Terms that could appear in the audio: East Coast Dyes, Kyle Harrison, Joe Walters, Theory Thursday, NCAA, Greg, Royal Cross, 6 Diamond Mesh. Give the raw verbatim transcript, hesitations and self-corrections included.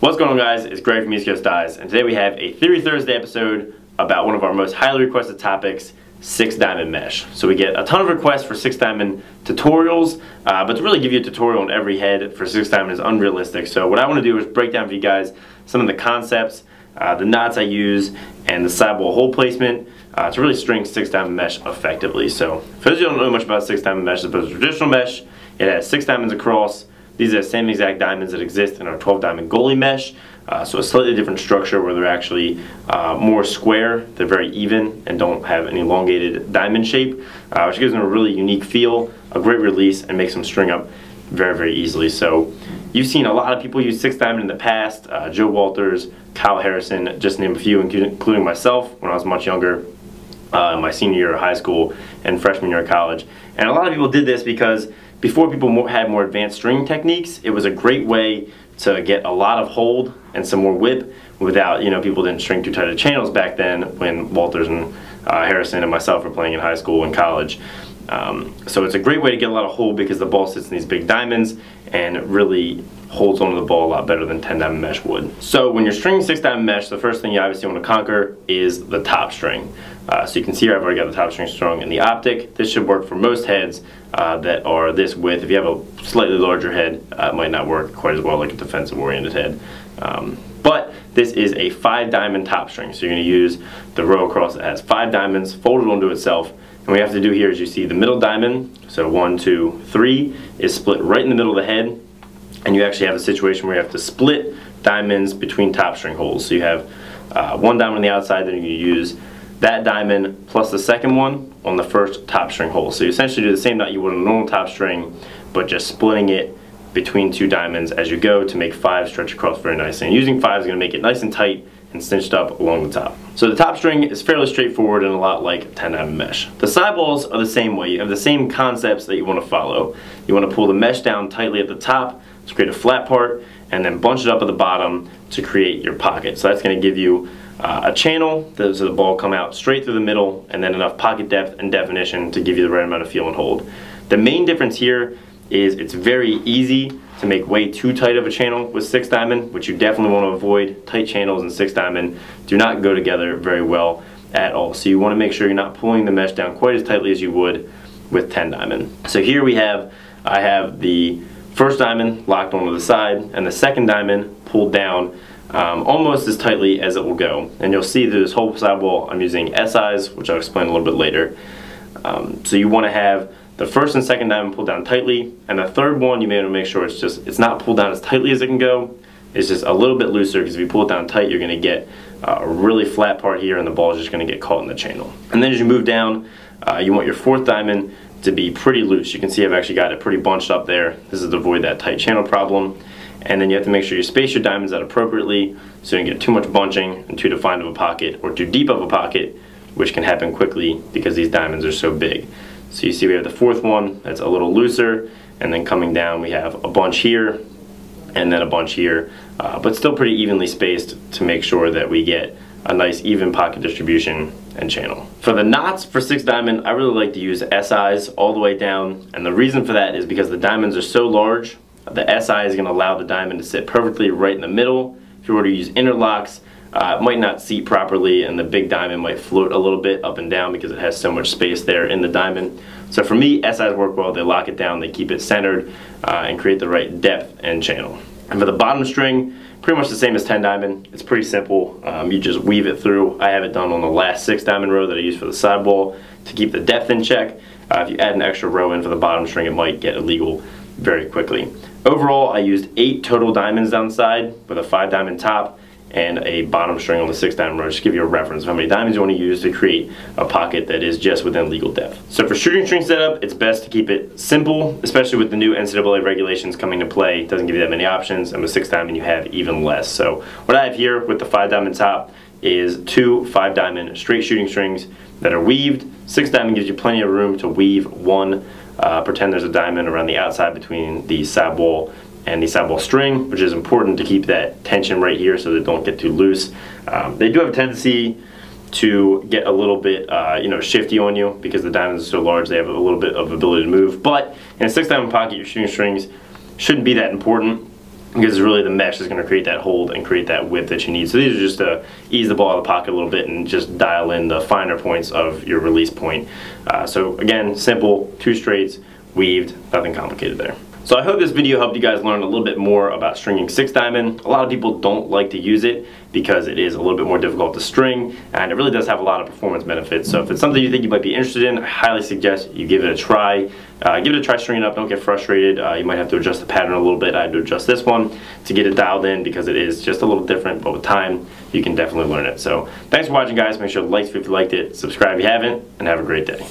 What's going on, guys? It's Greg from East Coast Dyes, and today we have a Theory Thursday episode about one of our most highly requested topics, six Diamond Mesh. So we get a ton of requests for six Diamond tutorials, uh, but to really give you a tutorial on every head for six Diamond is unrealistic. So what I want to do is break down for you guys some of the concepts, uh, the knots I use, and the sidewall hole placement uh, to really string six Diamond Mesh effectively. So for those of you who don't know much about six Diamond Mesh, as opposed to traditional mesh, it has six diamonds across. These are the same exact diamonds that exist in our twelve diamond goalie mesh, uh, so a slightly different structure where they're actually uh, more square, they're very even, and don't have an elongated diamond shape, uh, which gives them a really unique feel, a great release, and makes them string up very, very easily. So you've seen a lot of people use six diamond in the past, uh, Joe Walters, Kyle Harrison, just to name a few, including myself when I was much younger, uh, my senior year of high school and freshman year of college. And a lot of people did this because before people more, had more advanced string techniques, it was a great way to get a lot of hold and some more whip without, you know, people didn't string too tight of channels back then when Walters and uh, Harrison and myself were playing in high school and college. Um, so it's a great way to get a lot of hold because the ball sits in these big diamonds and it really holds onto the ball a lot better than ten diamond mesh would. So when you're stringing six diamond mesh, the first thing you obviously want to conquer is the top string. Uh, so you can see here I've already got the top string strung in the optic. This should work for most heads uh, that are this width. If you have a slightly larger head, uh, it might not work quite as well, like a defensive oriented head. Um, but this is a five diamond top string. So you're going to use the Royal Cross that has five diamonds folded onto itself. And what you have to do here is you see the middle diamond, so one, two, three, is split right in the middle of the head. And you actually have a situation where you have to split diamonds between top string holes. So you have uh, one diamond on the outside, then you use that diamond plus the second one on the first top string hole. So you essentially do the same knot you would on a normal top string, but just splitting it between two diamonds as you go to make five stretch across very nicely. And using five is going to make it nice and tight and cinched up along the top. So the top string is fairly straightforward and a lot like ten diamond mesh. The sidewalls are the same way. You have the same concepts that you want to follow. You want to pull the mesh down tightly at the top to create a flat part, and then bunch it up at the bottom to create your pocket. So that's going to give you uh, a channel, so the ball come out straight through the middle, and then enough pocket depth and definition to give you the right amount of feel and hold. The main difference here is it's very easy to make way too tight of a channel with six diamond, which you definitely want to avoid. Tight channels and six diamond do not go together very well at all. So you want to make sure you're not pulling the mesh down quite as tightly as you would with ten diamond. So here we have, I have the first diamond locked onto the side and the second diamond pulled down um, almost as tightly as it will go. And you'll see through this whole sidewall I'm using S Is, which I'll explain a little bit later. Um, so you want to have the first and second diamond pulled down tightly, and the third one you may want to make sure it's just it's not pulled down as tightly as it can go. It's just a little bit looser, because if you pull it down tight, you're going to get uh, a really flat part here, and the ball is just going to get caught in the channel. And then as you move down, uh, you want your fourth diamond to be pretty loose. You can see I've actually got it pretty bunched up there. This is to avoid that tight channel problem. And then you have to make sure you space your diamonds out appropriately, so you don't get too much bunching and too defined of a pocket or too deep of a pocket, which can happen quickly because these diamonds are so big. So you see we have the fourth one that's a little looser, and then coming down we have a bunch here and then a bunch here, uh, but still pretty evenly spaced to make sure that we get a nice even pocket distribution and channel. For the knots for six diamond, I really like to use S Is all the way down, and the reason for that is because the diamonds are so large, the S I is going to allow the diamond to sit perfectly right in the middle. If you were to use interlocks, uh, it might not seat properly, and the big diamond might float a little bit up and down because it has so much space there in the diamond. So for me, S Is work well. They lock it down, they keep it centered, uh, and create the right depth and channel. And for the bottom string, pretty much the same as ten diamond. It's pretty simple. Um, you just weave it through. I have it done on the last six diamond row that I use for the sidewall to keep the depth in check. Uh, if you add an extra row in for the bottom string, it might get illegal very quickly. Overall, I used eight total diamonds down the side with a five diamond top and a bottom string on the six diamond row, just to give you a reference of how many diamonds you want to use to create a pocket that is just within legal depth. So for shooting string setup, it's best to keep it simple, especially with the new N C double A regulations coming to play. It doesn't give you that many options, and with six diamond you have even less. So what I have here with the five diamond top is two five diamond straight shooting strings that are weaved. Six diamond gives you plenty of room to weave one. Uh, pretend there's a diamond around the outside between the sidewall and the sidewall string, which is important to keep that tension right here so they don't get too loose. Um, they do have a tendency to get a little bit uh, you know, shifty on you because the diamonds are so large, they have a little bit of ability to move. But in a six diamond pocket, your shooting strings shouldn't be that important. because really the mesh is going to create that hold and create that width that you need. So these are just to ease the ball out of the pocket a little bit and just dial in the finer points of your release point. Uh, so again, simple, two straights, weaved, nothing complicated there. So I hope this video helped you guys learn a little bit more about stringing six diamond. A lot of people don't like to use it because it is a little bit more difficult to string, and it really does have a lot of performance benefits. So if it's something you think you might be interested in, I highly suggest you give it a try. Uh, give it a try stringing up, don't get frustrated. Uh, you might have to adjust the pattern a little bit. I had to adjust this one to get it dialed in because it is just a little different, but with time, you can definitely learn it. So thanks for watching, guys. Make sure to like if you liked it, subscribe if you haven't, and have a great day.